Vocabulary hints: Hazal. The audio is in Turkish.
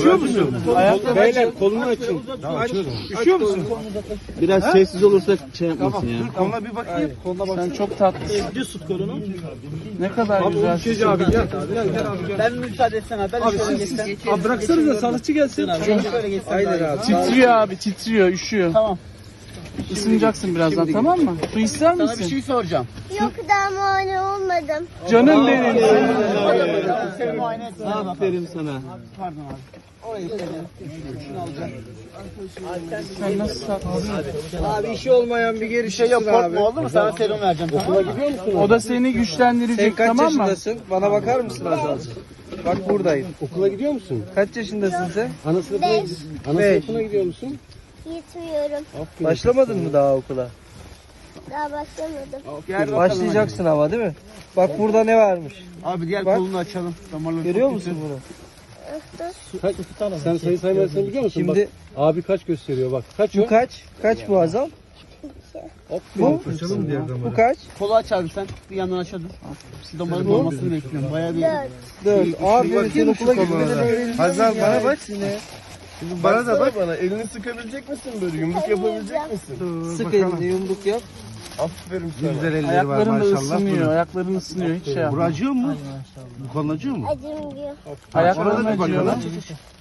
Üşüyor musun? Beyler kolunu açın. Üşüyor musun? Biraz sessiz olursak şey yapmasın ya. Koluna bir bakayım. Sen çok tatlısın. Ne kadar güzel. Şey abi gel. Ben müsaade etsen abi şöyle geçsen. Abi bıraksanıza sağlıkçı gelsin. Aynen abi. Titriyor abi, titriyor, üşüyor. Tamam. Isınacaksın birazdan, tamam mı? Su ister misin? Sana bir şey soracağım. Yok daha muayene olmadım. Canım benim. Sen muayene etsin. Aferin sana. Pardon abi. Orayı şunu alacağım. Sen nasıl sattın? Abi işi olmayan bir geri şey yok. Korkma oldu mu? Sana serum vereceğim. Okula gidiyor musun? O da seni güçlendirecek, tamam mı? Sen kaç yaşındasın? Bana bakar mısın Hazal? Bak buradayım. Okula gidiyor musun? Kaç yaşındasın sen? Ana sınıfına gidiyor musun? Gitmiyorum. Başlamadın mı daha okula? Daha başlamadım. Gel başlayacaksın hadi. Ama değil mi? Bak burada ne varmış? Abi gel bak. Kolunu açalım. Damarları görüyor musun bunu? Sen sayı saymasını biliyor musun? Şimdi bak, abi kaç gösteriyor bak. Kaç bu kaç? Kaç bu Hazal? Bu? Bu kaç? Kolu aç abi sen. Bir yandan aşağı dur. Damarın olmasını bekliyorum. Bayağı bir... Dört. Abi sen okula gitmeden Hazal bana bak. Şimdi bana da bak, bana elini sıkabilecek misin böyle, yumruk yapabilecek misin? Dur, sık elini, yumruk yap. Aferin sana. Güzel elleri ayakların var maşallah. Isınıyor, ayakların ısınıyor, hiç şey yapmıyor. Buracıyor mu? Bu konu acıyor mu? Acımıyor. Ayakların acıyor lan.